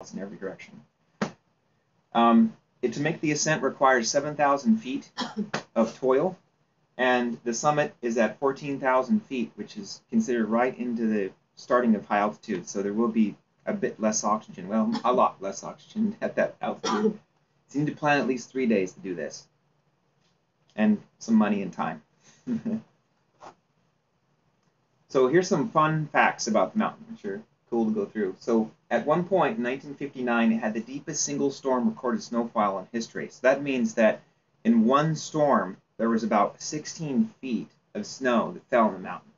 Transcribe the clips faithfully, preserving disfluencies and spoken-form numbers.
miles in every direction. Um, it, to make the ascent requires seven thousand feet of toil, and the summit is at fourteen thousand feet, which is considered right into the starting of high altitude, so there will be a bit less oxygen, well, a lot less oxygen at that altitude. So you need to plan at least three days to do this, and some money and time. So here's some fun facts about the mountain, which are cool to go through. So at one point in nineteen fifty-nine, it had the deepest single storm recorded snowfall in history. So that means that in one storm, there was about sixteen feet of snow that fell on the mountain.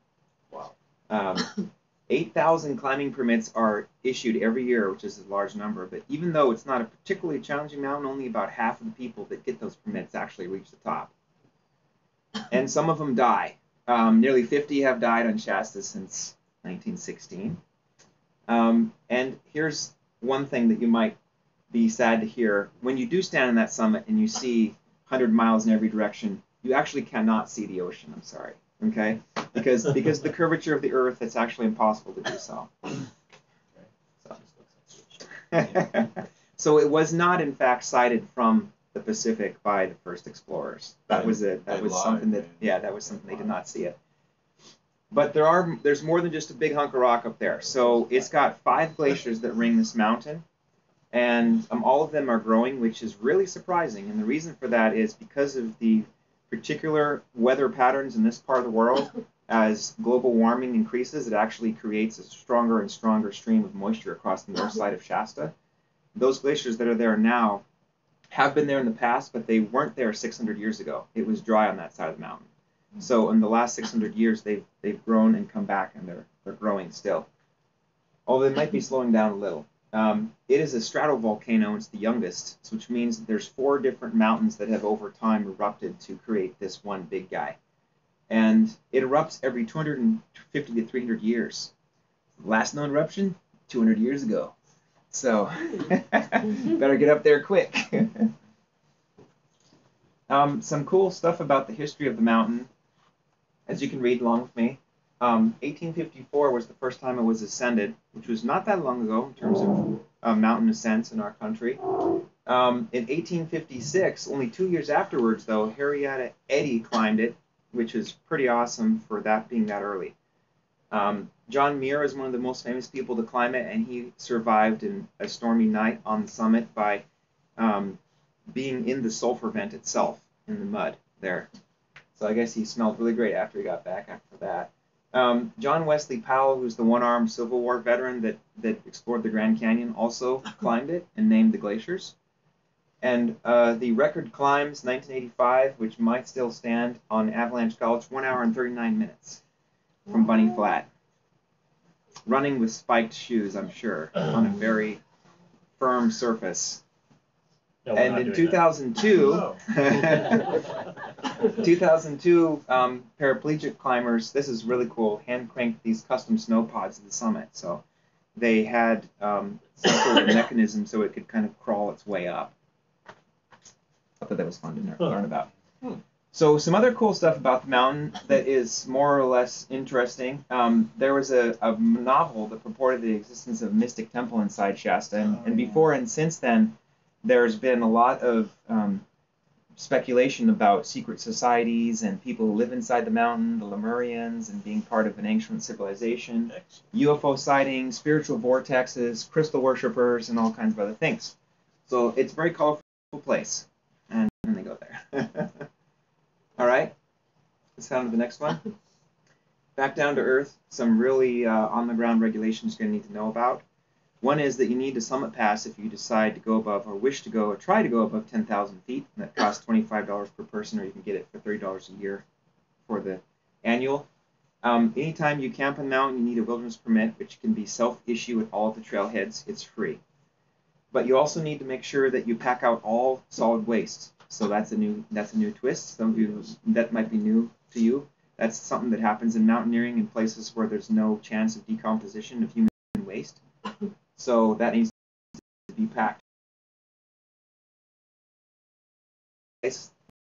Wow. Um, eight thousand climbing permits are issued every year, which is a large number, but even though it's not a particularly challenging mountain, only about half of the people that get those permits actually reach the top. And some of them die. Um, nearly fifty have died on Shasta since nineteen sixteen. Um, and here's one thing that you might be sad to hear. When you do stand on that summit and you see one hundred miles in every direction, you actually cannot see the ocean, I'm sorry. Okay, because because of the curvature of the Earth, it's actually impossible to do so. So. So it was not, in fact, sighted from the Pacific by the first explorers. That was a that was something that yeah that was something they did not see it. But there are there's more than just a big hunk of rock up there. So it's got five glaciers that ring this mountain, and um, all of them are growing, which is really surprising. And the reason for that is because of the particular weather patterns in this part of the world. As global warming increases, it actually creates a stronger and stronger stream of moisture across the north side of Shasta. Those glaciers that are there now have been there in the past, but they weren't there six hundred years ago. It was dry on that side of the mountain. So in the last six hundred years, they've, they've grown and come back, and they're, they're growing still. Although they might be slowing down a little. Um, it is a stratovolcano, it's the youngest, which means that there's four different mountains that have over time erupted to create this one big guy. And it erupts every two hundred fifty to three hundred years. Last known eruption, two hundred years ago. So, better get up there quick. um, some cool stuff about the history of the mountain, as you can read along with me. Um, eighteen fifty-four was the first time it was ascended, which was not that long ago in terms of uh, mountain ascents in our country. Um, in eighteen fifty-six, only two years afterwards, though, Harrietta Eddy climbed it, which is pretty awesome for that being that early. Um, John Muir is one of the most famous people to climb it, and he survived in a stormy night on the summit by um, being in the sulfur vent itself in the mud there. So I guess he smelled really great after he got back after that. Um, John Wesley Powell, who's the one-armed Civil War veteran that, that explored the Grand Canyon, also climbed it and named the glaciers. And uh, the record climbs, nineteen eighty-five, which might still stand on Avalanche Gulch, one hour and thirty-nine minutes from Bunny Flat. Running with spiked shoes, I'm sure, on a very firm surface. No, and in two thousand two, two thousand two um, paraplegic climbers, this is really cool, hand-cranked these custom snow pods at the summit. So they had um, some sort of mechanism so it could kind of crawl its way up. I thought that was fun to learn about. Hmm. So some other cool stuff about the mountain that is more or less interesting. Um, there was a, a novel that purported the existence of a mystic temple inside Shasta, and, oh, and yeah. before and since then, there's been a lot of um, speculation about secret societies and people who live inside the mountain, the Lemurians, and being part of an ancient civilization, U F O sightings, spiritual vortexes, crystal worshippers, and all kinds of other things. So it's a very colorful place, and, and they go there. All right, let's on to the next one. Back down to earth, some really uh, on-the-ground regulations you're going to need to know about. One is that you need a summit pass if you decide to go above or wish to go or try to go above ten thousand feet. And that costs twenty-five dollars per person, or you can get it for thirty dollars a year for the annual. Um, anytime you camp on the mountain, you need a wilderness permit, which can be self-issue at all of the trailheads. It's free. But you also need to make sure that you pack out all solid waste. So that's a new that's a new twist. Some of you, that might be new to you. That's something that happens in mountaineering in places where there's no chance of decomposition of human waste. So that needs to be packed.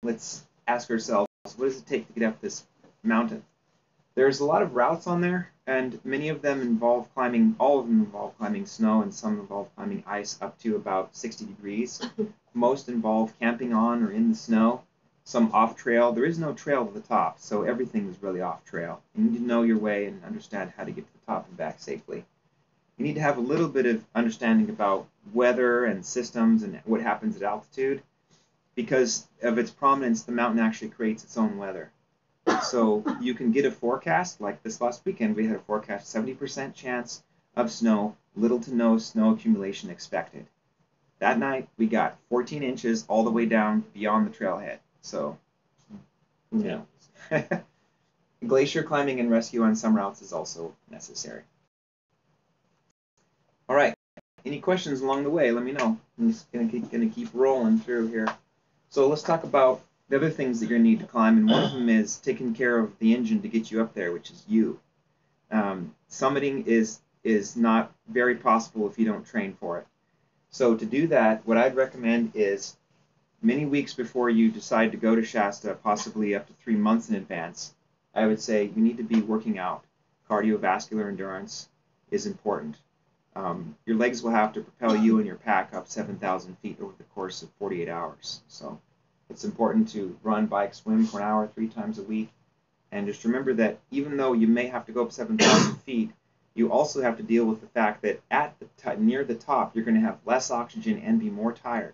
Let's ask ourselves, what does it take to get up this mountain? There's a lot of routes on there. and many of them involve climbing, all of them involve climbing snow, and some involve climbing ice up to about sixty degrees. Most involve camping on or in the snow, some off-trail. There is no trail to the top, so everything is really off-trail. You need to know your way and understand how to get to the top and back safely. You need to have a little bit of understanding about weather and systems and what happens at altitude. Because of its prominence, the mountain actually creates its own weather. So you can get a forecast, like this last weekend, we had a forecast seventy percent chance of snow, little to no snow accumulation expected. That night, we got fourteen inches all the way down beyond the trailhead. So, you know. Glacier climbing and rescue on some routes is also necessary. All right. Any questions along the way, let me know. I'm just going to keep rolling through here. So let's talk about the other things that you're going to need to climb, and one of them is taking care of the engine to get you up there, which is you. Um, summiting is, is not very possible if you don't train for it. So to do that, what I'd recommend is many weeks before you decide to go to Shasta, possibly up to three months in advance, I would say you need to be working out. Cardiovascular endurance is important. Um, your legs will have to propel you and your pack up seven thousand feet over the course of forty-eight hours. So it's important to run, bike, swim for an hour, three times a week. And just remember that even though you may have to go up seven thousand feet, you also have to deal with the fact that at the t near the top, you're going to have less oxygen and be more tired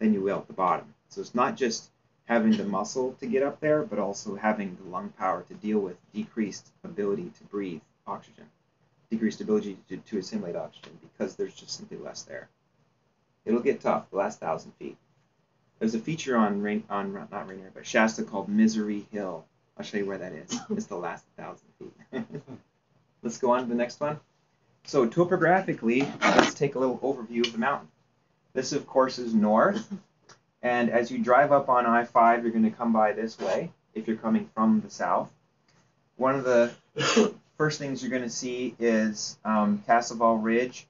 than you will at the bottom. So it's not just having the muscle to get up there, but also having the lung power to deal with decreased ability to breathe oxygen. Decreased ability to, to assimilate oxygen because there's just simply less there. It'll get tough the last thousand feet. There's a feature on rain, on not Rainier, but Shasta called Misery Hill. I'll show you where that is. It's the last thousand feet. Let's go on to the next one. So topographically, let's take a little overview of the mountain. This, of course, is north, and as you drive up on I five, you're going to come by this way if you're coming from the south. One of the first things you're going to see is um, Casaval Ridge,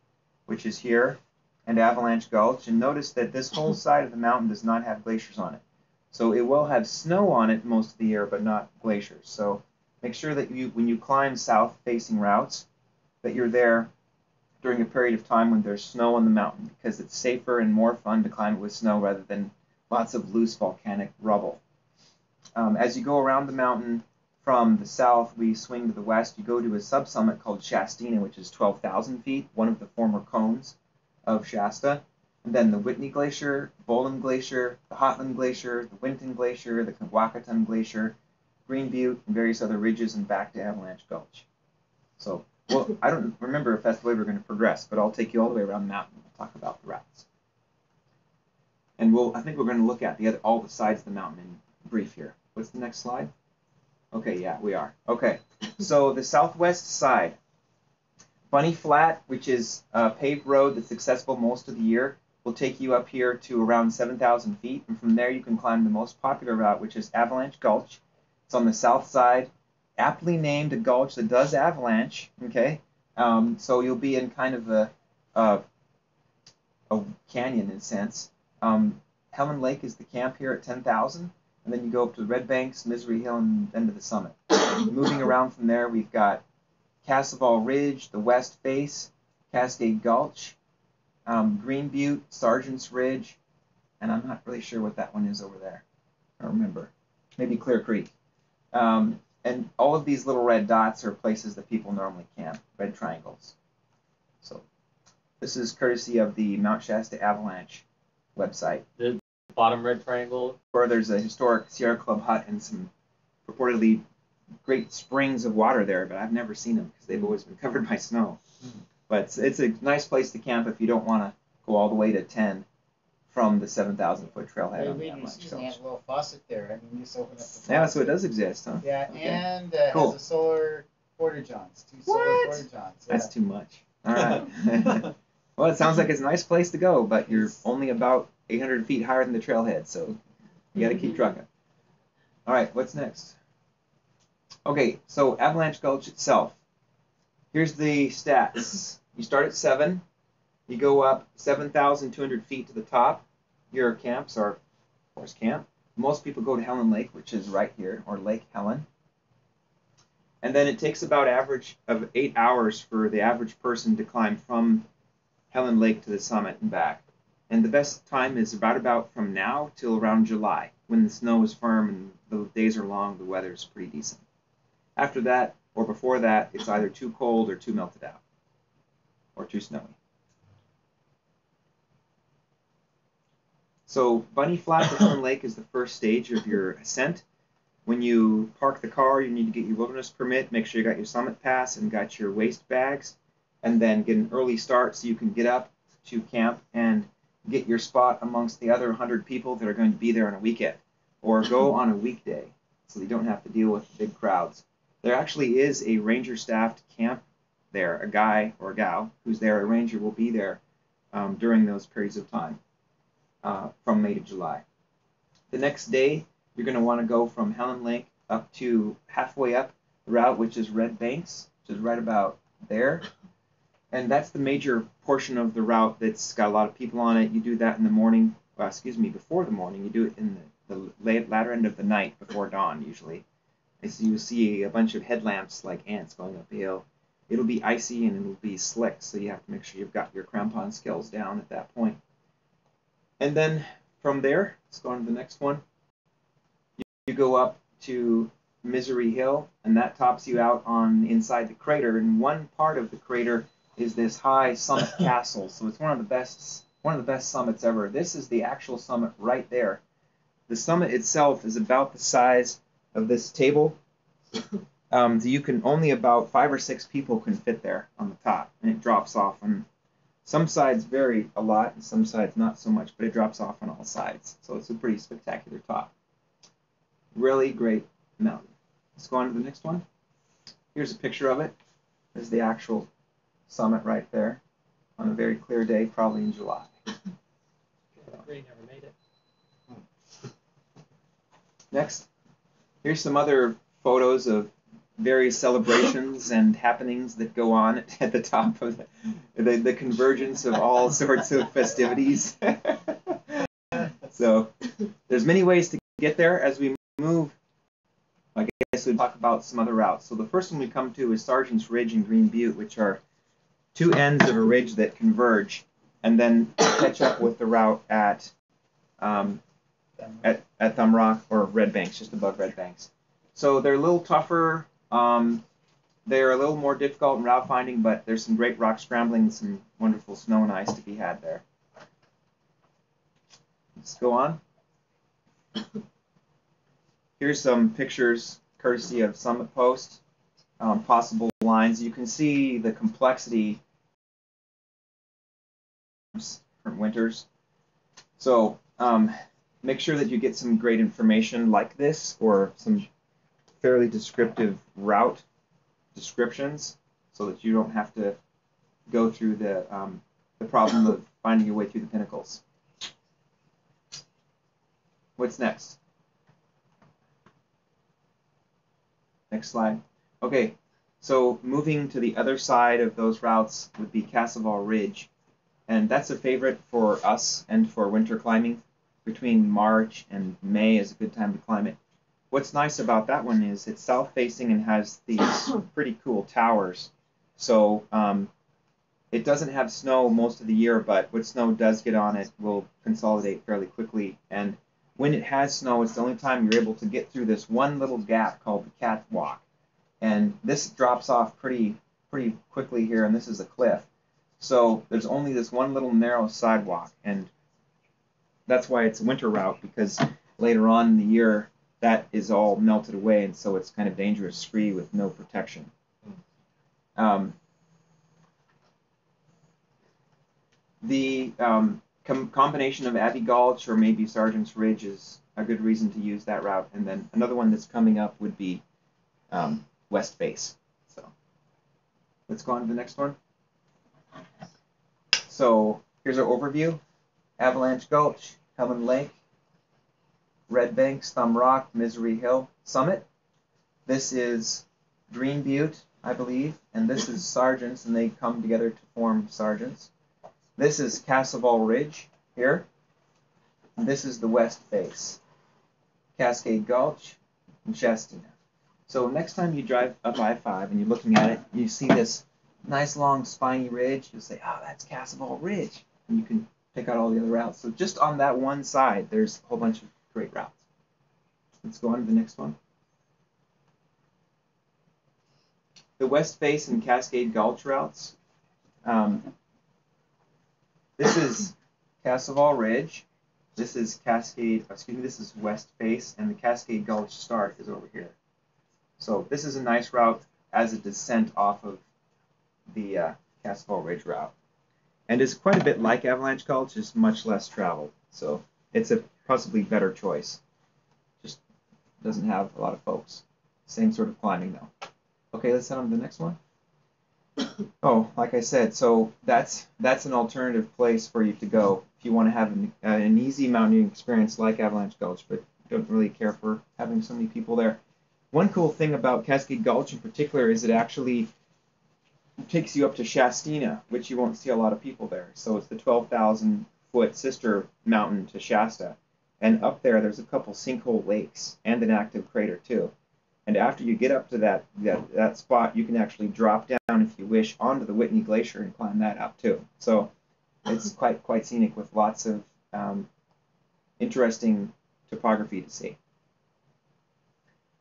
which is here, and Avalanche Gulch. And notice that this whole side of the mountain does not have glaciers on it. So it will have snow on it most of the year, but not glaciers. So make sure that you, when you climb south-facing routes, that you're there during a period of time when there's snow on the mountain, because it's safer and more fun to climb with snow rather than lots of loose volcanic rubble. Um, as you go around the mountain, from the south, we swing to the west. You go to a subsummit called Shastina, which is twelve thousand feet, one of the former cones of Shasta. And then the Whitney Glacier, Bolam Glacier, the Hotland Glacier, the Wintun Glacier, the Kawakatan Glacier, Green Butte, and various other ridges, and back to Avalanche Gulch. So, well, I don't remember if that's the way we're going to progress, but I'll take you all the way around the mountain. We'll talk about the routes. And we'll, I think we're going to look at the other, all the sides of the mountain in brief here. What's the next slide? Okay, yeah, we are. Okay, so the southwest side, Bunny Flat, which is a paved road that's accessible most of the year, will take you up here to around seven thousand feet, and from there you can climb the most popular route, which is Avalanche Gulch. It's on the south side, aptly named a gulch that does avalanche, okay? Um, so you'll be in kind of a, a, a canyon in a sense. Um, Helen Lake is the camp here at ten thousand. And then you go up to the Red Banks, Misery Hill, and then to the summit. Moving around from there, we've got Casaval Ridge, the West Face, Cascade Gulch, um, Green Butte, Sargents Ridge, and I'm not really sure what that one is over there. I don't remember. Maybe Clear Creek. Um, and all of these little red dots are places that people normally camp, red triangles. So this is courtesy of the Mount Shasta Avalanche website. There's bottom red triangle. Or there's a historic Sierra Club hut and some purportedly great springs of water there, but I've never seen them because they've always been covered by snow. Mm-hmm. But it's, it's a nice place to camp if you don't want to go all the way to ten from the seven thousand foot trailhead. Well, on we used to have a little faucet there. I mean, you just open up the faucet. Yeah, so it does exist, huh? Yeah, okay. And uh, cool. It has a solar porta-johns. Two what? Solar porta-johns. Yeah. That's too much. All right. Well, it sounds like it's a nice place to go, but you're only about eight hundred feet higher than the trailhead, so you got to keep trucking. All right, what's next? Okay, so Avalanche Gulch itself. Here's the stats. You start at seven. You go up seven thousand two hundred feet to the top. Your camps are, of course, camp. Most people go to Helen Lake, which is right here, or Lake Helen. And then it takes about average of eight hours for the average person to climb from Helen Lake to the summit and back. And the best time is about about from now till around July, when the snow is firm and the days are long, the weather is pretty decent. After that, or before that, it's either too cold or too melted out, or too snowy. So Bunny Flat to Helen Lake is the first stage of your ascent. When you park the car, you need to get your wilderness permit, make sure you got your summit pass and got your waist bags, and then get an early start so you can get up to camp and get your spot amongst the other one hundred people that are going to be there on a weekend, or go on a weekday so you don't have to deal with big crowds. There actually is a ranger-staffed camp there, a guy or a gal who's there, a ranger will be there um, during those periods of time uh, from May to July. The next day, you're going to want to go from Helen Lake up to halfway up the route, which is Red Banks, which is right about there. And that's the major portion of the route that's got a lot of people on it. You do that in the morning, well, excuse me, before the morning. You do it in the, the late, latter end of the night before dawn, usually. And so you see a bunch of headlamps like ants going up the hill. It'll be icy and it'll be slick, so you have to make sure you've got your crampon skills down at that point. And then from there, let's go on to the next one. You go up to Misery Hill, and that tops you out on inside the crater. And one part of the crater is this high summit castle, so it's one of the best, one of the best summits ever. This is the actual summit right there. The summit itself is about the size of this table. Um, so you can only about five or six people can fit there on the top, and it drops off. And some sides vary a lot, and some sides not so much, but it drops off on all sides. So it's a pretty spectacular top. Really great mountain. Let's go on to the next one. Here's a picture of it. This is the actual summit right there on a very clear day, probably in July. Green never made it. Next, here's some other photos of various celebrations and happenings that go on at, at the top of the, the, the convergence of all sorts of festivities. So there's many ways to get there as we move. I guess we'll talk about some other routes. So the first one we come to is Sargents Ridge and Green Butte, which are two ends of a ridge that converge and then catch up with the route at, um, at, at Thumb Rock or Red Banks, just above Red Banks. So they're a little tougher. Um, they're a little more difficult in route finding, but there's some great rock scrambling and some wonderful snow and ice to be had there. Let's go on. Here's some pictures courtesy of Summit Post, um, possible lines. You can see the complexity of different winters. So um, make sure that you get some great information like this or some fairly descriptive route descriptions so that you don't have to go through the, um, the problem of finding your way through the pinnacles. What's next? Next slide. Okay, so moving to the other side of those routes would be Casaval Ridge, and that's a favorite for us and for winter climbing. Between March and May is a good time to climb it. What's nice about that one is it's south-facing and has these pretty cool towers. So um, it doesn't have snow most of the year, but what snow does get on it will consolidate fairly quickly. And when it has snow, it's the only time you're able to get through this one little gap called the catwalk. And this drops off pretty pretty quickly here, and this is a cliff. So there's only this one little narrow sidewalk, and that's why it's a winter route, because later on in the year, that is all melted away, and so it's kind of dangerous free with no protection. Um, the... Um, Combination of Abbey Gulch or maybe Sargent's Ridge is a good reason to use that route. And then another one that's coming up would be um, West Face. So let's go on to the next one. So here's our overview. Avalanche Gulch, Helen Lake, Red Banks, Thumb Rock, Misery Hill, Summit. This is Green Butte, I believe, and this is Sargent's, and they come together to form Sargent's. This is Casaval Ridge here. This is the West Face, Cascade Gulch, and Shastina. So next time you drive up I five and you're looking at it, you see this nice long spiny ridge, you'll say, oh, that's Casaval Ridge. And you can pick out all the other routes. So just on that one side, there's a whole bunch of great routes. Let's go on to the next one. The West Face and Cascade Gulch routes. Um, this is Casaval Ridge. This is Cascade, excuse me, this is West Face, and the Cascade Gulch start is over here. So this is a nice route as a descent off of the uh, Casaval Ridge route. And it's quite a bit like Avalanche Gulch, just much less traveled. So it's a possibly better choice. Just doesn't have a lot of folks. Same sort of climbing though. Okay, let's head on to the next one. Oh, like I said, so that's that's an alternative place for you to go if you want to have an, uh, an easy mountaineering experience like Avalanche Gulch, but don't really care for having so many people there. One cool thing about Cascade Gulch in particular is it actually takes you up to Shastina, which you won't see a lot of people there. So it's the twelve thousand foot sister mountain to Shasta. And up there, there's a couple sinkhole lakes and an active crater, too. And after you get up to that, that, that spot, you can actually drop down, if you wish, onto the Whitney Glacier and climb that up, too. So it's quite, quite scenic with lots of um, interesting topography to see.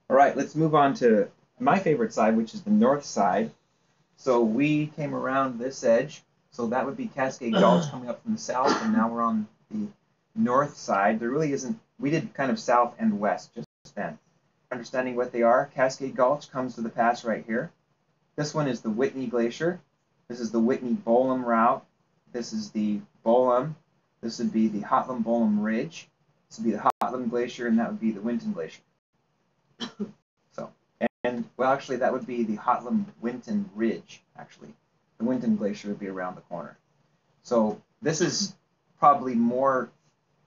All right, let's move on to my favorite side, which is the north side. So we came around this edge. So that would be Cascade Gulch coming up from the south, and now we're on the north side. There really isn't, we did kind of south and west just then. Understanding what they are, Cascade Gulch comes to the pass right here. This one is the Whitney Glacier. This is the Whitney-Bolam route. This is the Bolam. This would be the Hotlum-Bolam Ridge. This would be the Hotlum Glacier, and that would be the Wintun Glacier. So, and, well, actually, that would be the Hotlum Wintun Ridge, actually. The Wintun Glacier would be around the corner. So this is probably more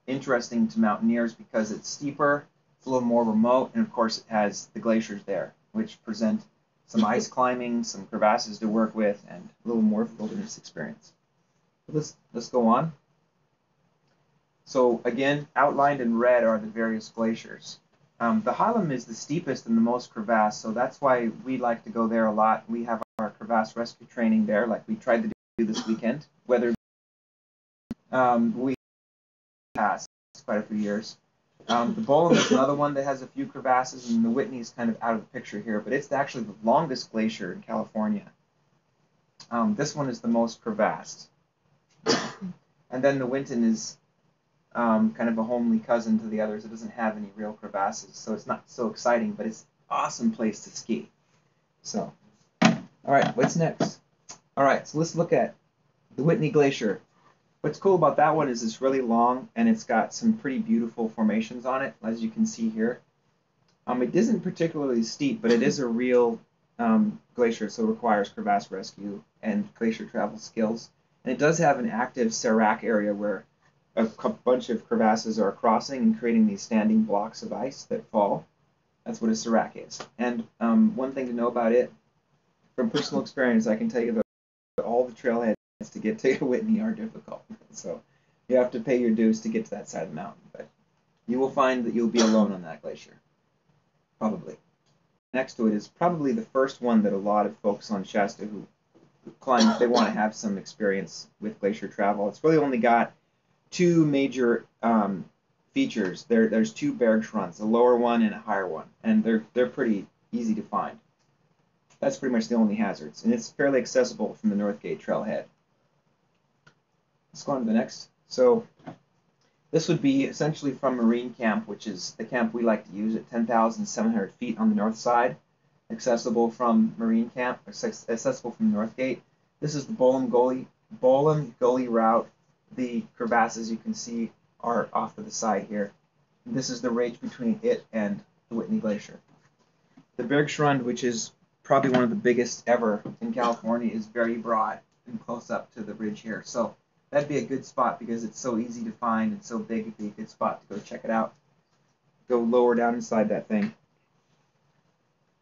interesting to mountaineers because it's steeper, it's a little more remote, and, of course, it has the glaciers there, which present some ice climbing, some crevasses to work with, and a little more wilderness experience. But let's, let's go on. So, again, outlined in red are the various glaciers. Um, the Hotlum is the steepest and the most crevasse, so that's why we like to go there a lot. We have our crevasse rescue training there, like we tried to do this weekend. Whether um, we passed quite a few years. Um, the Bolam is another one that has a few crevasses, and the Whitney is kind of out of the picture here, but it's actually the longest glacier in California. Um, this one is the most crevassed. And then the Wintun is Um, kind of a homely cousin to the others. It doesn't have any real crevasses, so it's not so exciting, but it's an awesome place to ski. So, all right, what's next? All right, so let's look at the Whitney Glacier. What's cool about that one is it's really long, and it's got some pretty beautiful formations on it, as you can see here. Um, it isn't particularly steep, but it is a real um, glacier, so it requires crevasse rescue and glacier travel skills. And it does have an active serac area where a bunch of crevasses are crossing and creating these standing blocks of ice that fall. That's what a serac is. And um, one thing to know about it, from personal experience, I can tell you that all the trailheads to get to Whitney are difficult. So you have to pay your dues to get to that side of the mountain. But you will find that you'll be alone on that glacier, probably. Next to it is probably the first one that a lot of folks on Shasta who climb, if they want to have some experience with glacier travel, it's really only got two major um, features. There, there's two Berg Schrunds, a lower one and a higher one, and they're they're pretty easy to find. That's pretty much the only hazards, and it's fairly accessible from the Northgate trailhead. Let's go on to the next. So this would be essentially from Marine Camp, which is the camp we like to use at ten thousand seven hundred feet on the north side, accessible from Marine Camp, accessible from Northgate. This is the Bolam Gully, Bolam Gully route. The crevasses you can see are off to the side here. This is the ridge between it and the Whitney Glacier. The Berg Schrund, which is probably one of the biggest ever in California, is very broad and close up to the ridge here. So that'd be a good spot because it's so easy to find and so big. It'd be a good spot to go check it out. Go lower down inside that thing.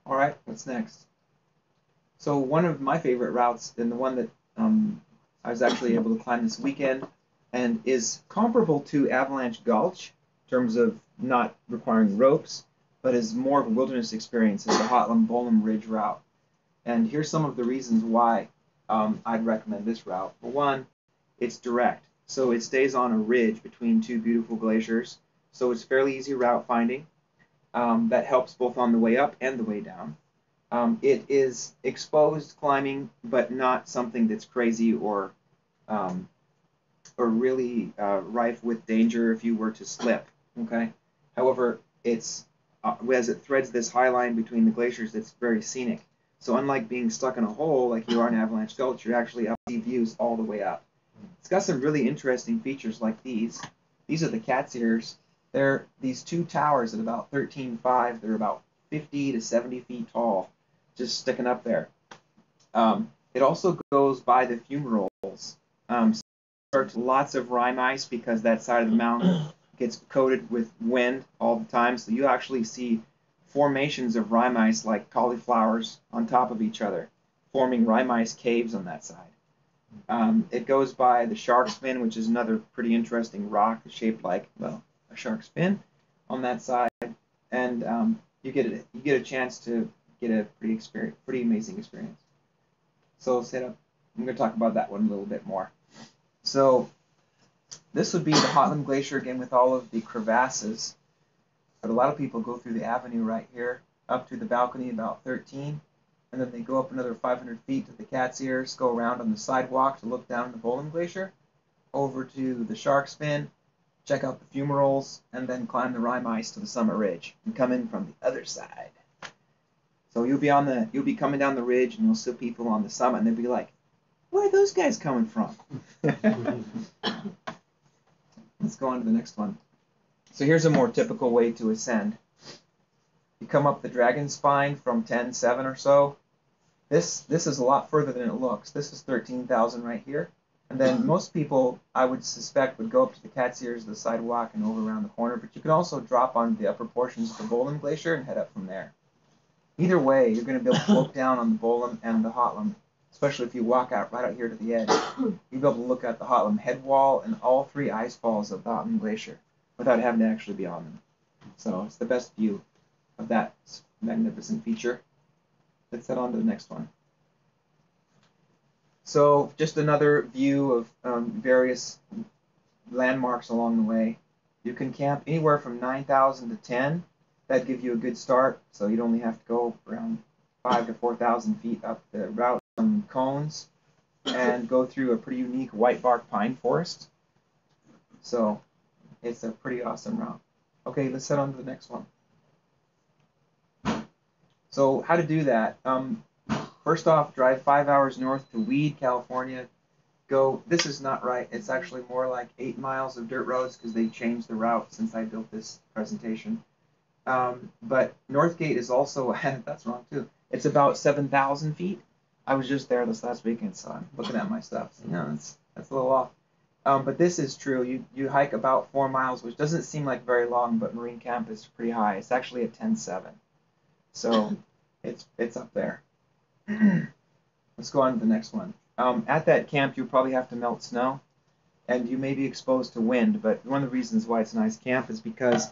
All right, what's next? So one of my favorite routes, and the one that um, I was actually able to climb this weekend, and is comparable to Avalanche Gulch in terms of not requiring ropes, but is more of a wilderness experience, is the Hotlum-Bolam Ridge route. And here's some of the reasons why um, I'd recommend this route. For one, it's direct, so it stays on a ridge between two beautiful glaciers, so it's fairly easy route finding. Um, that helps both on the way up and the way down. Um, it is exposed climbing, but not something that's crazy or um, or really uh, rife with danger if you were to slip. Okay. However, it's uh, as it threads this high line between the glaciers, it's very scenic. So unlike being stuck in a hole like you are in Avalanche Gulch, you're actually up to see views all the way up. It's got some really interesting features like these. These are the cat's ears. They're these two towers at about thirteen five. They're about fifty to seventy feet tall, just sticking up there. Um, it also goes by the fumaroles. Um, so there's lots of rime ice because that side of the mountain gets coated with wind all the time. So you actually see formations of rime ice like cauliflowers on top of each other, forming rime ice caves on that side. Um, it goes by the shark's fin, which is another pretty interesting rock shaped like, well, a shark's fin on that side, and um, you get a, you get a chance to get a pretty experience, pretty amazing experience. So set up. I'm going to talk about that one a little bit more. So this would be the Hotlum Glacier again with all of the crevasses, but a lot of people go through the avenue right here up to the balcony about thirteen, and then they go up another five hundred feet to the cat's ears, go around on the sidewalk to look down the Bolam Glacier, over to the shark's fin, check out the fumaroles, and then climb the rime ice to the summit ridge and come in from the other side. So you'll be on the, you'll be coming down the ridge, and you'll see people on the summit, and they'll be like, "Where are those guys coming from?" Let's go on to the next one. So here's a more typical way to ascend. You come up the dragon spine from ten seven or so. This this is a lot further than it looks. This is thirteen thousand right here. And then most people, I would suspect, would go up to the cat's ears, the sidewalk, and over around the corner. But you can also drop on the upper portions of the Bolam Glacier and head up from there. Either way, you're going to be able to look down on the Bolam and the Hotlum, especially if you walk out right out here to the edge. You'll be able to look at the Hotlum head wall and all three ice falls of the Hotlum Glacier without having to actually be on them. So it's the best view of that magnificent feature. Let's head on to the next one. So just another view of um, various landmarks along the way. You can camp anywhere from nine thousand to ten. That'd give you a good start, so you'd only have to go around five to four thousand feet up the route on cones and go through a pretty unique white bark pine forest. So it's a pretty awesome route. Okay, let's head on to the next one. So how to do that? Um, First off, drive five hours north to Weed, California. Go, this is not right. It's actually more like eight miles of dirt roads because they changed the route since I built this presentation. Um, but Northgate is also, that's wrong too. It's about seven thousand feet. I was just there this last weekend, so I'm looking at my stuff. So yeah, that's, that's a little off. Um, but this is true. You, you hike about four miles, which doesn't seem like very long, but Marine Camp is pretty high. It's actually at ten seven. So it's, it's up there. Let's go on to the next one. Um, at that camp, you'll probably have to melt snow, and you may be exposed to wind, but one of the reasons why it's a nice camp is because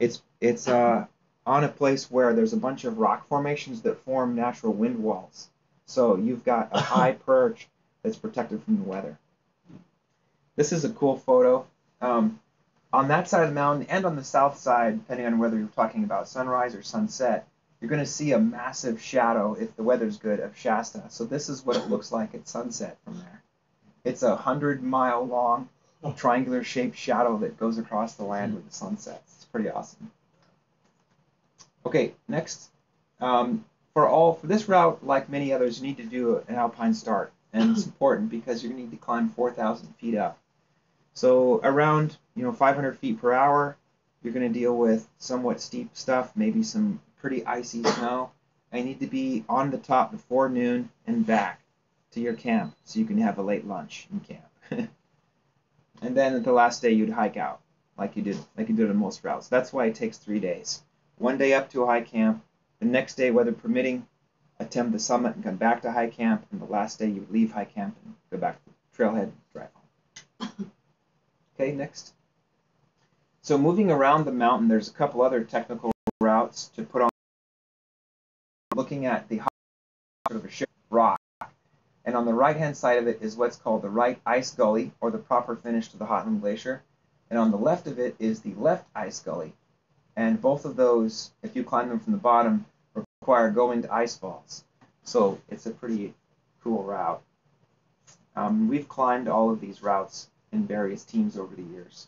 it's it's uh, on a place where there's a bunch of rock formations that form natural wind walls. So you've got a high perch that's protected from the weather. This is a cool photo. Um, on that side of the mountain and on the south side, depending on whether you're talking about sunrise or sunset, you're going to see a massive shadow, if the weather's good, of Shasta. So this is what it looks like at sunset from there. It's a hundred-mile-long, triangular-shaped shadow that goes across the land with the sunsets. It's pretty awesome. Okay, next. Um, for all for this route, like many others, you need to do an alpine start. And it's important because you're going to need to climb four thousand feet up. So around, you know, five hundred feet per hour, you're going to deal with somewhat steep stuff, maybe some pretty icy snow. I need to be on the top before noon and back to your camp so you can have a late lunch in camp. And then at the last day you'd hike out like you did like you did on most routes. That's why it takes three days. One day up to a high camp, the next day, weather permitting, attempt the summit and come back to high camp, and the last day you would leave high camp and go back to the trailhead and drive home. Okay, next. So moving around the mountain, there's a couple other technical routes. units to put on. Looking at the hot sort of a sheer rock, and on the right-hand side of it is what's called the right ice gully, or the proper finish to the Hotlum Glacier, and on the left of it is the left ice gully, and both of those, if you climb them from the bottom, require going to ice falls. So it's a pretty cool route. Um, we've climbed all of these routes in various teams over the years.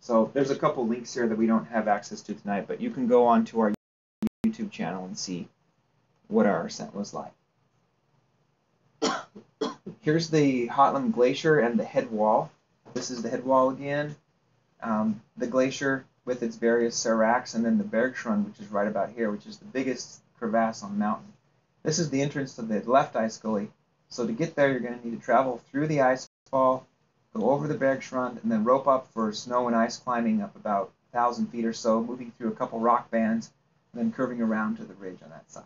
So there's a couple links here that we don't have access to tonight, but you can go on to our YouTube channel and see what our ascent was like. Here's the Hotlum Glacier and the head wall. This is the head wall again. Um, the glacier with its various seracs, and then the Bergschrund, which is right about here, which is the biggest crevasse on the mountain. This is the entrance to the left ice gully. So to get there, you're going to need to travel through the ice fall, go over the Bergschrund, and then rope up for snow and ice climbing up about one thousand feet or so, moving through a couple rock bands, and then curving around to the ridge on that side.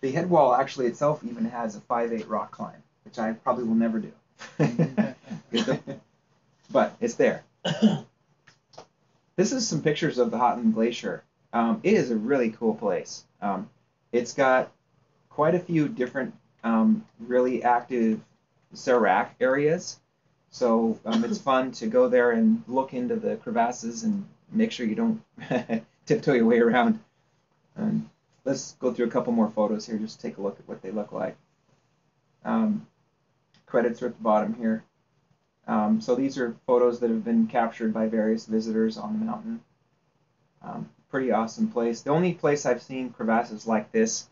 The head wall actually itself even has a five eight rock climb, which I probably will never do. But it's there. This is some pictures of the Hotlum Glacier. Um, it is a really cool place. Um, it's got quite a few different um, really active serac areas. So um, it's fun to go there and look into the crevasses and make sure you don't tiptoe your way around. Um, Let's go through a couple more photos here, just take a look at what they look like. Um, credits are at the bottom here. Um, so these are photos that have been captured by various visitors on the mountain. Um, pretty awesome place. The only place I've seen crevasses like this,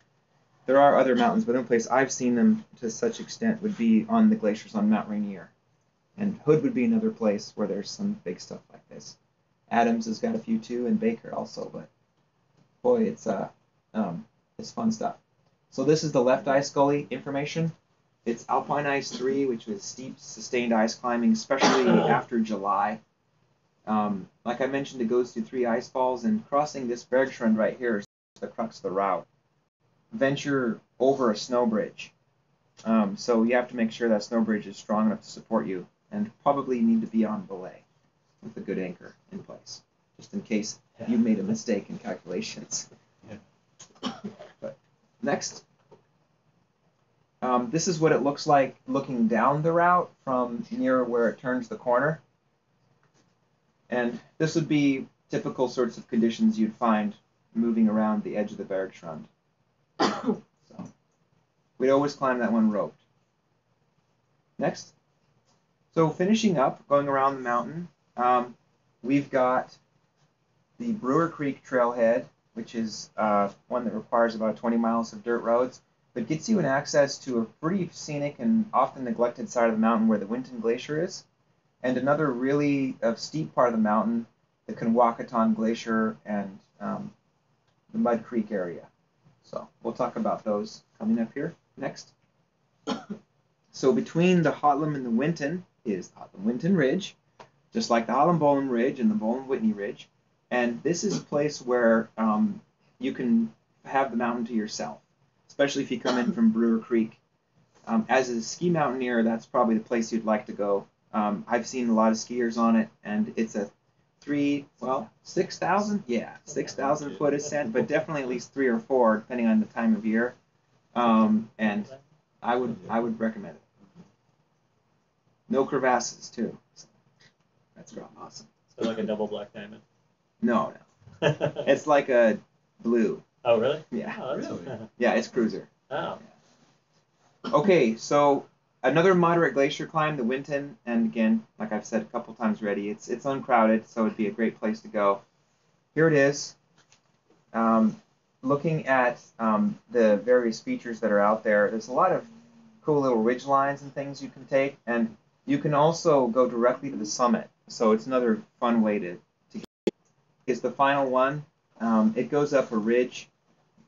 there are other mountains, but the only place I've seen them to such extent would be on the glaciers on Mount Rainier. And Hood would be another place where there's some big stuff like this. Adams has got a few too, and Baker also, but boy, it's... Uh, Um, it's fun stuff. So this is the left ice gully information. It's Alpine Ice three, which was steep, sustained ice climbing, especially after July. Um, like I mentioned, it goes through three ice falls, and crossing this Bergschrund right here is the crux of the route. Venture over a snow bridge. Um, so you have to make sure that snow bridge is strong enough to support you, and probably need to be on belay with a good anchor in place, just in case you made a mistake in calculations. But next, um, this is what it looks like looking down the route from near where it turns the corner. And this would be typical sorts of conditions you'd find moving around the edge of the Bergschrund. So we'd always climb that one roped. Next. So finishing up, going around the mountain, um, we've got the Brewer Creek trailhead, which is uh, one that requires about twenty miles of dirt roads, but gets you an access to a pretty scenic and often neglected side of the mountain where the Wintun Glacier is, and another really uh, steep part of the mountain, the Kawakatan Glacier and um, the Mud Creek area. So we'll talk about those coming up here next. So between the Hotlum and the Wintun is the Hotlum Wintun Ridge, just like the Hotlum-Bolam Ridge and the Bolam Whitney Ridge. And this is a place where um, you can have the mountain to yourself, especially if you come in from Brewer Creek. Um, as a ski mountaineer, that's probably the place you'd like to go. Um, I've seen a lot of skiers on it, and it's a three, well, six thousand? Yeah, six thousand foot ascent, but definitely at least three or four, depending on the time of year. Um, and I would, I would recommend it. No crevasses, too. So that's awesome. So like a double black diamond? No, no. It's like a blue. Oh, really? Yeah. Oh, really? Yeah, it's cruiser. Oh. Yeah. Okay, so another moderate glacier climb, the Wintun, and again, like I've said a couple times already, it's it's uncrowded, so it'd be a great place to go. Here it is. Um, looking at um, the various features that are out there, there's a lot of cool little ridge lines and things you can take, and you can also go directly to the summit, so it's another fun way to is the final one. Um, it goes up a ridge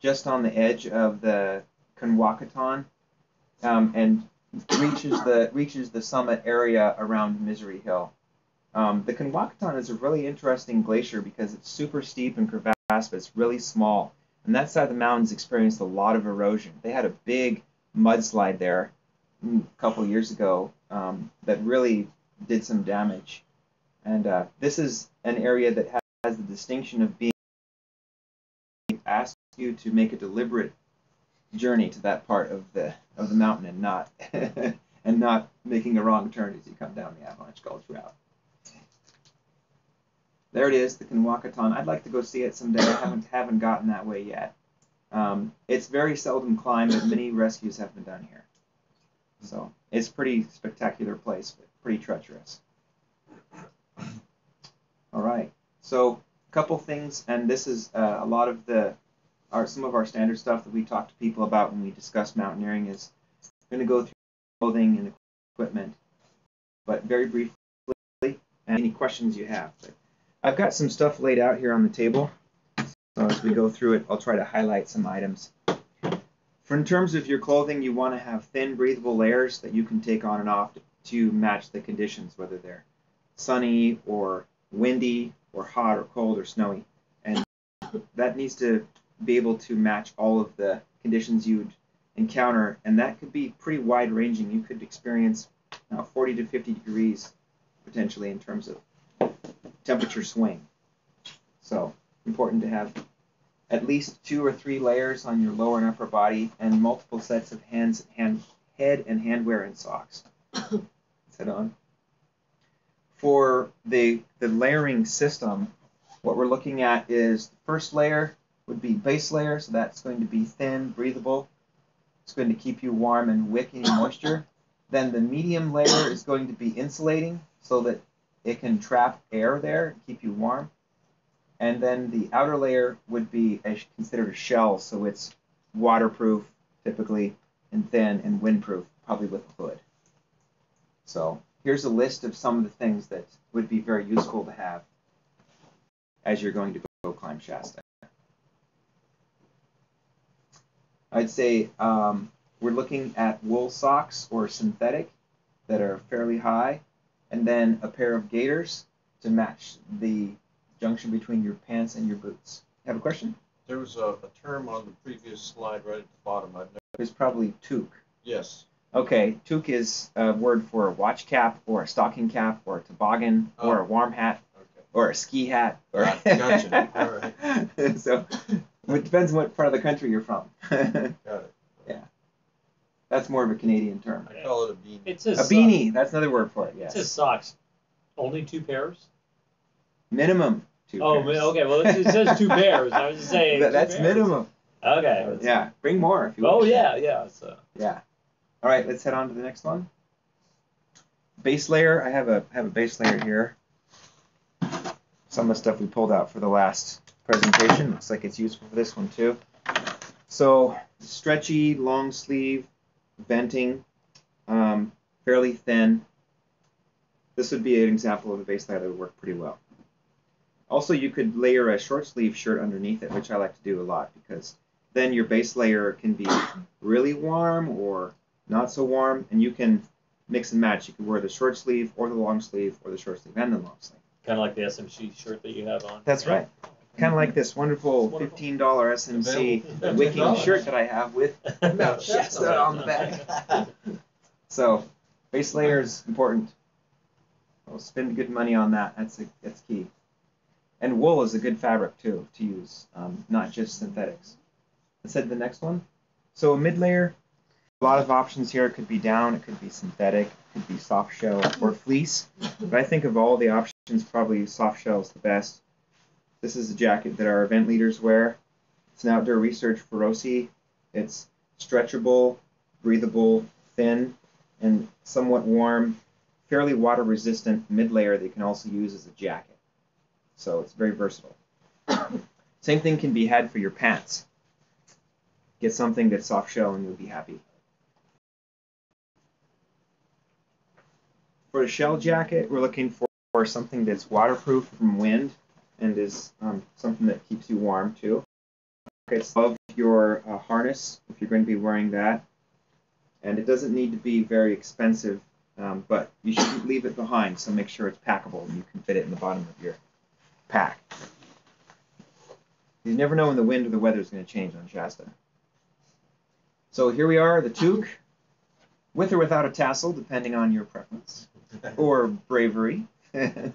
just on the edge of the Kawakatan um, and reaches the reaches the summit area around Misery Hill. Um, the Kawakatan is a really interesting glacier because it's super steep and crevasse, but it's really small. And that side of the mountains experienced a lot of erosion. They had a big mudslide there a couple years ago um, that really did some damage. And uh, this is an area that has the distinction of being you to make a deliberate journey to that part of the of the mountain and not and not making a wrong turn as you come down the Avalanche Gulch route. There it is, the Kawakatan. I'd like to go see it someday. I haven't haven't gotten that way yet. Um, it's very seldom climbed, but many rescues have been done here. So it's a pretty spectacular place, but pretty treacherous. All right. So a couple things, and this is uh, a lot of the our some of our standard stuff that we talk to people about when we discuss mountaineering is going to go through clothing and equipment, but very briefly, and any questions you have. But I've got some stuff laid out here on the table. So as we go through it, I'll try to highlight some items. For in terms of your clothing, you want to have thin, breathable layers that you can take on and off to match the conditions, whether they're sunny or windy or hot or cold or snowy. And that needs to be able to match all of the conditions you'd encounter. And that could be pretty wide-ranging. You could experience uh, forty to fifty degrees, potentially, in terms of temperature swing. So important to have at least two or three layers on your lower and upper body, and multiple sets of hands, hand, head and handwear and socks. Set on. For the, the layering system, what we're looking at is the first layer would be base layer, so that's going to be thin, breathable. It's going to keep you warm and wicking moisture. Then the medium layer is going to be insulating, so that it can trap air there and keep you warm. And then the outer layer would be a, considered a shell, so it's waterproof, typically, and thin, and windproof, probably with a hood. So here's a list of some of the things that would be very useful to have as you're going to go climb Shasta. I'd say um, we're looking at wool socks or synthetic that are fairly high, and then a pair of gaiters to match the junction between your pants and your boots. Have a question? There was a, a term on the previous slide right at the bottom. I've never... It's probably toque. Yes. Okay, toque is a word for a watch cap or a stocking cap or a toboggan oh. or a warm hat okay. or a ski hat. Or... Gotcha. All right. So it depends on what part of the country you're from. Got it. Yeah. That's more of a Canadian term. I call it a beanie. It's a, a beanie. That's another word for it, yes. It says socks. Only two pairs? Minimum. Two oh, pairs. Okay. Well, it says two pairs. I was just saying. That, that's pairs. Minimum. Okay. That's yeah. Cool. Bring more if you want. Oh, wish. yeah, yeah. So. Yeah. All right. Let's head on to the next one. Base layer. I have a have a base layer here. Some of the stuff we pulled out for the last presentation. Looks like it's useful for this one too. So stretchy, long sleeve, venting, um, fairly thin. This would be an example of a base layer that would work pretty well. Also, you could layer a short sleeve shirt underneath it, which I like to do a lot, because then your base layer can be really warm or not so warm, and you can mix and match. You can wear the short sleeve or the long sleeve or the short sleeve and the long sleeve. Kind of like the S M G shirt that you have on. That's right. Kind of like this wonderful fifteen dollar S M C wicking shirt that I have with Mount Shasta on the back. So base layer is important. I'll spend good money on that. That's, a, that's key. And wool is a good fabric, too, to use, um, not just synthetics. Let's head to the next one. So a mid-layer, a lot of options here. It could be down, it could be synthetic, it could be soft shell or fleece. But I think of all the options, probably soft shell is the best. This is a jacket that our event leaders wear. It's an outdoor research Feroci. It's stretchable, breathable, thin, and somewhat warm, fairly water-resistant mid-layer that you can also use as a jacket. So it's very versatile. Same thing can be had for your pants. Get something that's soft shell and you'll be happy. For a shell jacket, we're looking for, for something that's waterproof from wind and is um, something that keeps you warm too. It's above your uh, harness if you're going to be wearing that. And it doesn't need to be very expensive, um, but you shouldn't leave it behind, so make sure it's packable and you can fit it in the bottom of your pack. You never know when the wind or the weather is going to change on Shasta. So here we are, the toque, with or without a tassel, depending on your preference, or bravery. And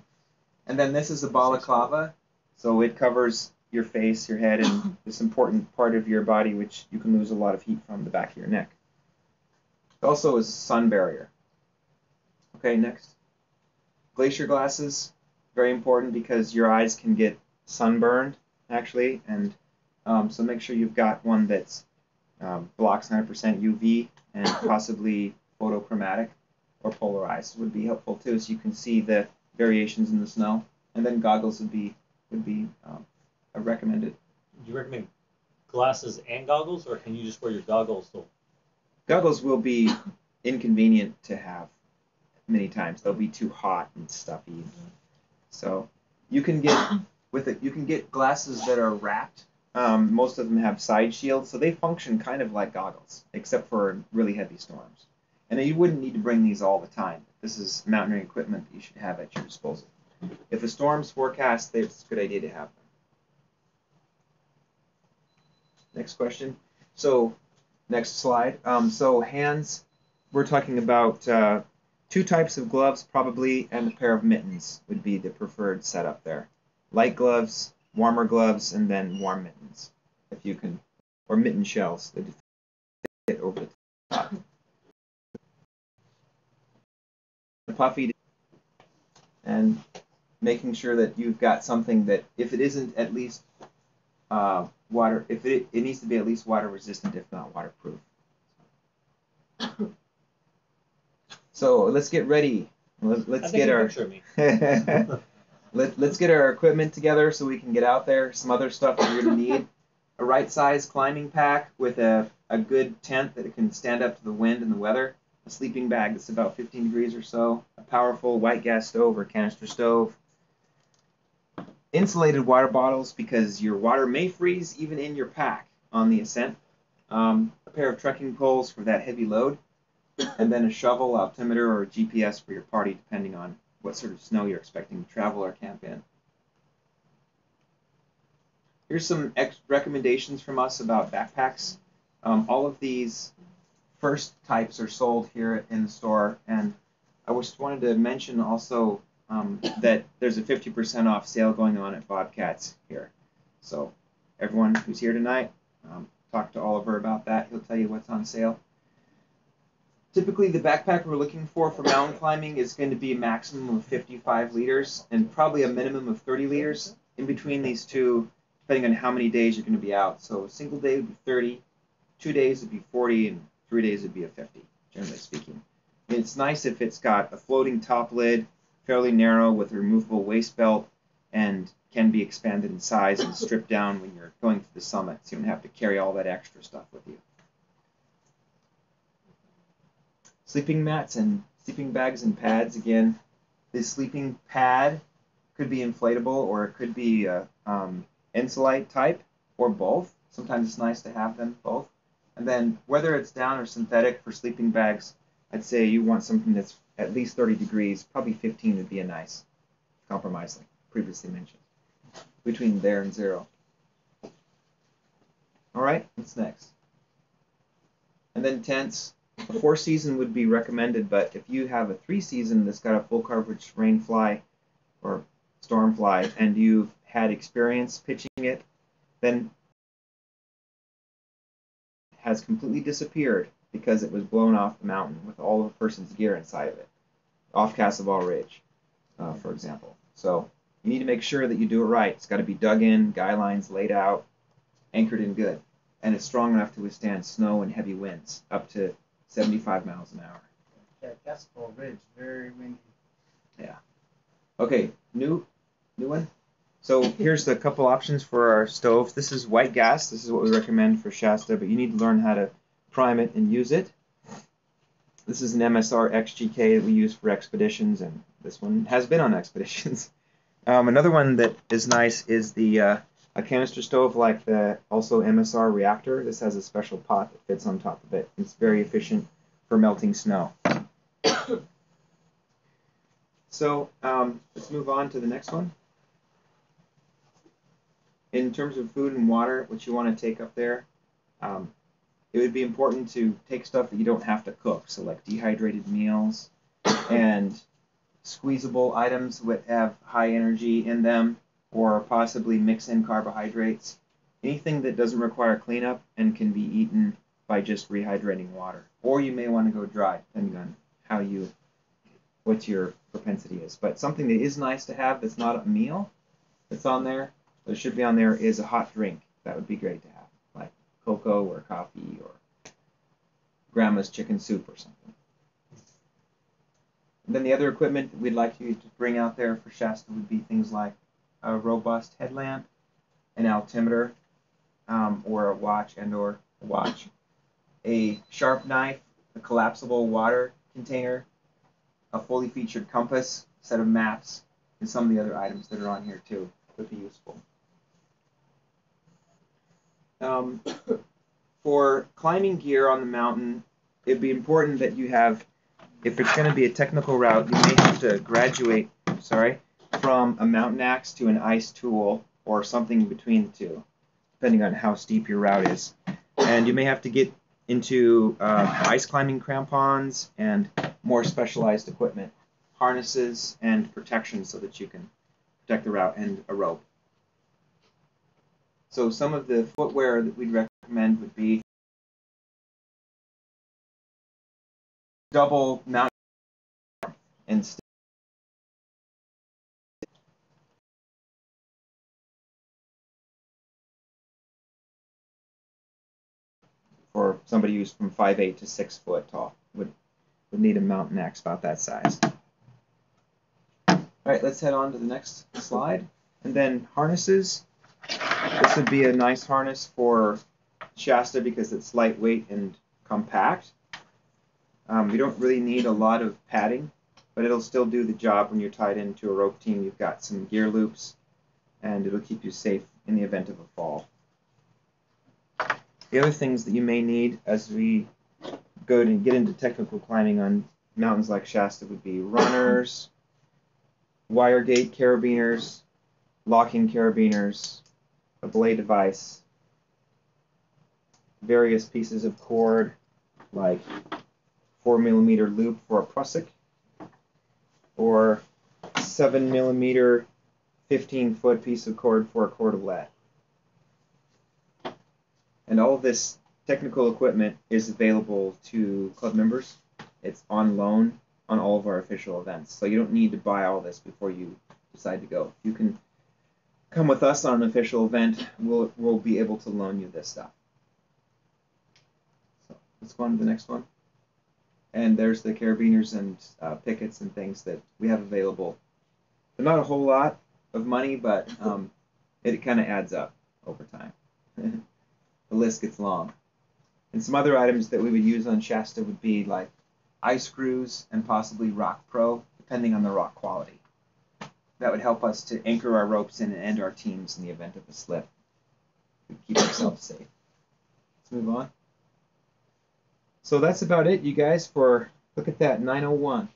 then this is a balaclava, so it covers your face, your head, and this important part of your body, which you can lose a lot of heat from, the back of your neck. It also is a sun barrier. Okay, next. Glacier glasses, very important because your eyes can get sunburned, actually, and um, so make sure you've got one that's um, blocks one hundred percent U V and possibly photochromatic or polarized would be helpful too, so you can see the variations in the snow. And then goggles would be would be um, recommended. Do you recommend glasses and goggles, or can you just wear your goggles? So goggles will be inconvenient to have many times. They'll be too hot and stuffy. Mm-hmm. So you can get with it. You can get glasses that are wrapped. Um, most of them have side shields, so they function kind of like goggles, except for really heavy storms. And you wouldn't need to bring these all the time. This is mountaineering equipment that you should have at your disposal. If a storm's forecast, it's a good idea to have them. Next question. So, next slide. Um, so hands, we're talking about uh, two types of gloves probably, and a pair of mittens would be the preferred setup there. Light gloves, warmer gloves, and then warm mittens, if you can, or mitten shells that fit over the top. The puffy, and making sure that you've got something that, if it isn't at least uh, water, if it, it needs to be at least water resistant, if not waterproof. So let's get ready. Let's, let's get our let, let's get our equipment together so we can get out there. Some other stuff that you're gonna need: a right-sized climbing pack with a a good tent that can stand up to the wind and the weather. A sleeping bag that's about fifteen degrees or so, a powerful white gas stove or canister stove, insulated water bottles because your water may freeze even in your pack on the ascent, um, a pair of trekking poles for that heavy load, and then a shovel, altimeter, or G P S for your party, depending on what sort of snow you're expecting to travel or camp in. Here's some ex recommendations from us about backpacks. Um, all of these first types are sold here in the store, and I just wanted to mention also um, that there's a fifty percent off sale going on at Bobcats here. So everyone who's here tonight, um, talk to Oliver about that. He'll tell you what's on sale. Typically, the backpack we're looking for for mountain climbing is going to be a maximum of fifty-five liters and probably a minimum of thirty liters in between these two, depending on how many days you're going to be out. So a single day would be thirty, two days would be forty, and three days would be a fifty, generally speaking. And it's nice if it's got a floating top lid, fairly narrow with a removable waist belt, and can be expanded in size and stripped down when you're going to the summit, so you don't have to carry all that extra stuff with you. Sleeping mats and sleeping bags and pads. Again, the sleeping pad could be inflatable, or it could be a, um, insulite type, or both. Sometimes it's nice to have them both. And then whether it's down or synthetic for sleeping bags, I'd say you want something that's at least thirty degrees, probably fifteen would be a nice compromise, like previously mentioned, between there and zero. All right, what's next? And then tents. A four season would be recommended, but if you have a three season that's got a full coverage rain fly or storm fly, and you've had experience pitching it, then has completely disappeared because it was blown off the mountain with all of a person's gear inside of it, off Casaval Ridge, uh, for example. So you need to make sure that you do it right. It's got to be dug in, guy lines laid out, anchored in good, and it's strong enough to withstand snow and heavy winds up to seventy-five miles an hour. Yeah, Casaval Ridge, very windy. Yeah. Okay, new, new one. So here's the couple options for our stove. This is white gas. This is what we recommend for Shasta, but you need to learn how to prime it and use it. This is an M S R X G K that we use for expeditions, and this one has been on expeditions. Um, another one that is nice is the uh, a canister stove like the also M S R reactor. This has a special pot that fits on top of it. It's very efficient for melting snow. So um, let's move on to the next one. In terms of food and water, what you want to take up there, um, it would be important to take stuff that you don't have to cook, so like dehydrated meals and squeezable items that have high energy in them, or possibly mix in carbohydrates, anything that doesn't require cleanup and can be eaten by just rehydrating water. Or you may want to go dry, depending on how you, what your propensity is. But something that is nice to have that's not a meal that's on there, that should be on there, is a hot drink. That would be great to have, like cocoa or coffee or grandma's chicken soup or something. And then the other equipment that we'd like you to bring out there for Shasta would be things like a robust headlamp, an altimeter, um, or a watch and or a watch, a sharp knife, a collapsible water container, a fully featured compass, set of maps, and some of the other items that are on here too would be useful. Um, for climbing gear on the mountain, it'd be important that you have, if it's going to be a technical route, you may have to graduate, sorry, from a mountain axe to an ice tool or something between the two, depending on how steep your route is. And you may have to get into uh, ice climbing crampons and more specialized equipment, harnesses and protection so that you can protect the route, and a rope. So some of the footwear that we'd recommend would be double mountain and stick for somebody who's from five eight to six foot tall would would need a mountain axe about that size. All right, let's head on to the next slide. And then harnesses. This would be a nice harness for Shasta because it's lightweight and compact. Um, you don't really need a lot of padding, but it'll still do the job when you're tied into a rope team. You've got some gear loops, and it'll keep you safe in the event of a fall. The other things that you may need as we go and get into technical climbing on mountains like Shasta would be runners, wire gate carabiners, locking carabiners, a belay device, various pieces of cord like four millimeter loop for a prusik, or seven millimeter fifteen foot piece of cord for a cordelet. And all of this technical equipment is available to club members. It's on loan on all of our official events, so you don't need to buy all this before you decide to go. You can come with us on an official event. We'll, we'll be able to loan you this stuff. So let's go on to the next one. And there's the carabiners and uh, pickets and things that we have available. They're not a whole lot of money, but um, it kind of adds up over time. The list gets long. And some other items that we would use on Shasta would be like ice screws and possibly Rock Pro, depending on the rock quality. That would help us to anchor our ropes in and end our teams in the event of a slip. We keep ourselves safe. Let's move on. So that's about it, you guys, for, look at that, nine oh one.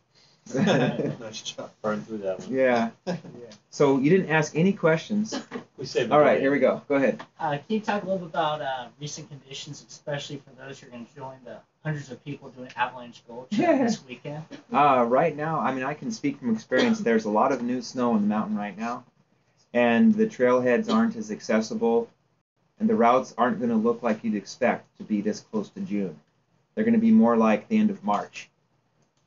Nice job. Burn through that one. Yeah. Yeah. So you didn't ask any questions. We saved. All right, here we go. Go ahead. Uh, can you talk a little bit about uh, recent conditions, especially for those who are going to join the hundreds of people doing Avalanche Gulch yeah. this weekend? Uh, right now, I mean, I can speak from experience. There's a lot of new snow on the mountain right now, and the trailheads aren't as accessible, and the routes aren't going to look like you'd expect to be this close to June. They're going to be more like the end of March.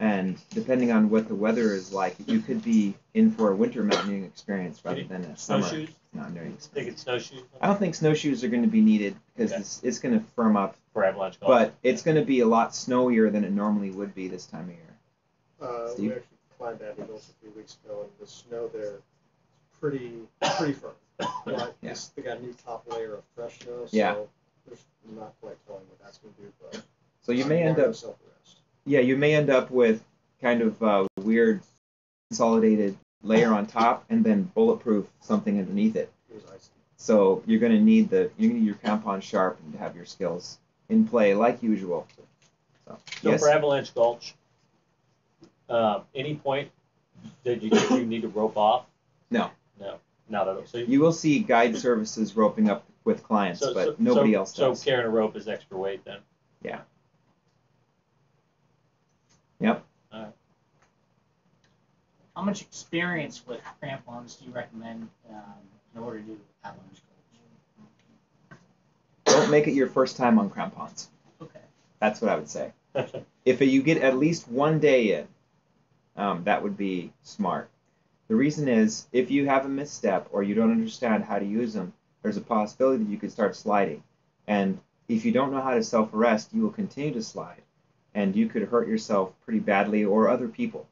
And depending on what the weather is like, you could be in for a winter mountaineering experience rather than a summer snowshoes? mountaineering experience. Think it's snowshoes? I don't think snowshoes are going to be needed because okay. it's, it's going to firm up. For Avalanche Gulch. But it's going to be a lot snowier than it normally would be this time of year. Uh, Steve? We actually climbed Avalanche Gulch a few weeks ago, and the snow there is pretty, pretty firm. You know, yeah. They got a new top layer of fresh snow, so yeah. There's not quite telling what that's going to do, but... So you may end up, yeah, you may end up with kind of a weird consolidated layer on top, and then bulletproof something underneath it. So you're going to need the you're going to need your crampon sharp and have your skills in play like usual. So, so yes. For Avalanche Gulch, uh, any point that you you need to rope off? No, no, not at all. So you, you will see guide services roping up with clients, so, but so, nobody so, else does. So carrying a rope is extra weight then. Yeah. Yep. All right. How much experience with crampons do you recommend um, in order to do Avalanche Gulch. Don't make it your first time on crampons. Okay. That's what I would say. If you get at least one day in, um, that would be smart. The reason is, if you have a misstep or you don't understand how to use them, there's a possibility that you could start sliding. And if you don't know how to self-arrest, you will continue to slide, and you could hurt yourself pretty badly or other people,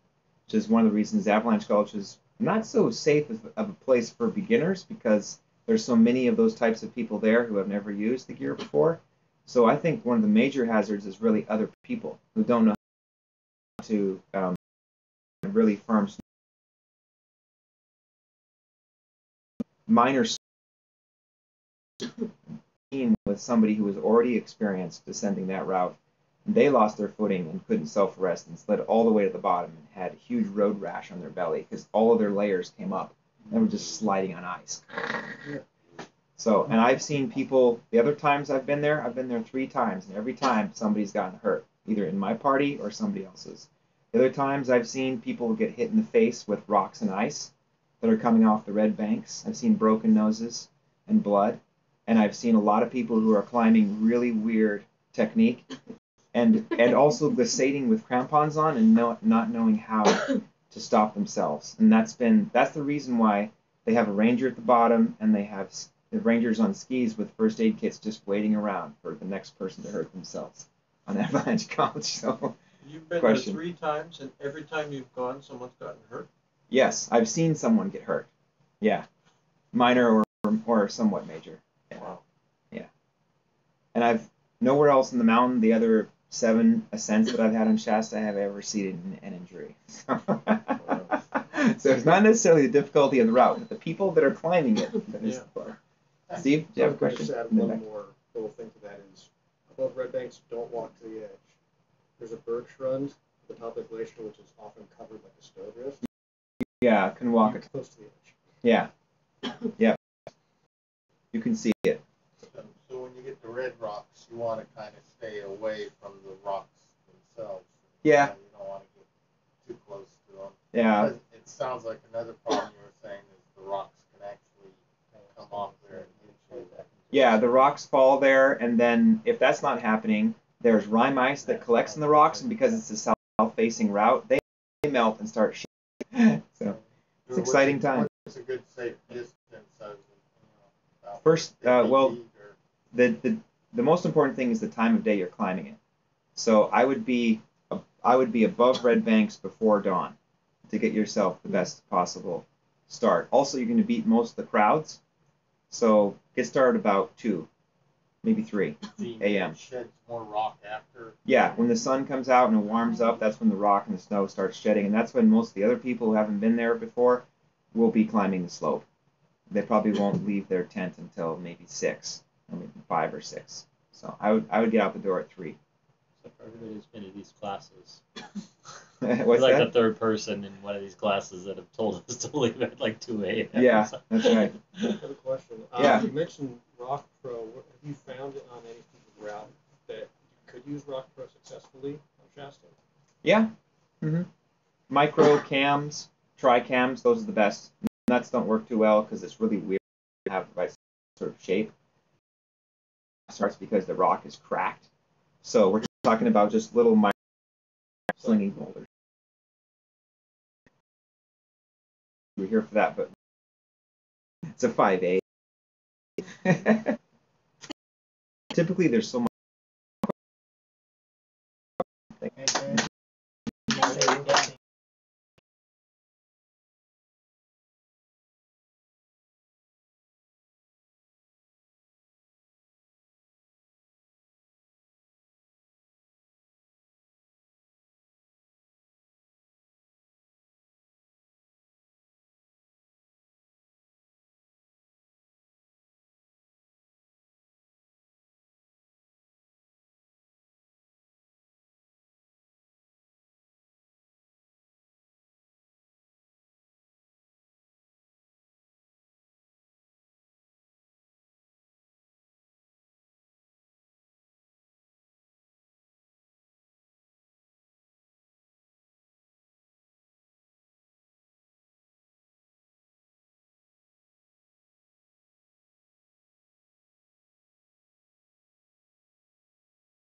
which is one of the reasons Avalanche Gulch is not so safe of a place for beginners, because there's so many of those types of people there who have never used the gear before. So I think one of the major hazards is really other people who don't know how to um, really firm minor with somebody who was already experienced descending that route. They lost their footing and couldn't self-arrest and slid all the way to the bottom and had a huge road rash on their belly because all of their layers came up and were just sliding on ice. So, and I've seen people, the other times I've been there, I've been there three times, and every time somebody's gotten hurt, either in my party or somebody else's. The other times I've seen people get hit in the face with rocks and ice that are coming off the Red Banks. I've seen broken noses and blood, and I've seen a lot of people who are climbing really weird technique. And and also glissading with crampons on and no, not knowing how to stop themselves. And that's been that's the reason why they have a ranger at the bottom, and they have the rangers on skis with first aid kits just waiting around for the next person to hurt themselves on Avalanche Gulch. So you've been question. there three times, and every time you've gone, someone's gotten hurt? Yes, I've seen someone get hurt. Yeah, minor or or somewhat major. Yeah. Wow. Yeah, and I've nowhere else in the mountain the other seven ascents that I've had on Shasta, I have ever seen an injury. So, so it's not necessarily the difficulty of the route, but the people that are climbing it. That is yeah. Steve, do you have a question? Just add one back. more little thing to that is, above Red Banks, don't walk to the edge. There's a birch run at the top of the glacier, which is often covered like a snow drift. Yeah, can walk it close to the edge. Yeah, yeah, you can see it. The red rocks, you want to kind of stay away from the rocks themselves. Yeah. You don't want to get too close to them. Yeah. Because it sounds like another problem you were saying is the rocks can actually come off there and hit you. Yeah, the rocks fall there, and then if that's not happening, there's rime ice that collects in the rocks, and because it's a south-facing route, they melt and start shaking. So it's an exciting time. What's a good safe distance? Of, you know, First, uh, well... The, the the most important thing is the time of day you're climbing it. So I would be I would be above Red Banks before dawn to get yourself the best possible start. Also, you're going to beat most of the crowds, so get started about two, maybe three a m. Sheds more rock after. Yeah, when the sun comes out and it warms up, that's when the rock and the snow starts shedding, and that's when most of the other people who haven't been there before will be climbing the slope. They probably won't leave their tent until maybe six. I mean, five or six. So I would I would get out the door at three. So for everybody who's been to these classes, what's like that? The third person in one of these classes that have told us to leave at like two a m. Yeah, that's right. I have a question. Um, yeah. You mentioned Rock Pro. Have you found it on any people's route that you could use Rock Pro successfully on Shasta? Yeah. Mm-hmm. Micro cams, tri cams, those are the best. Nuts don't work too well because it's really weird to have the right sort of shape. Starts because the rock is cracked. So we're talking about just little micro slinging boulders. We're here for that, but it's a five A. Typically, there's so much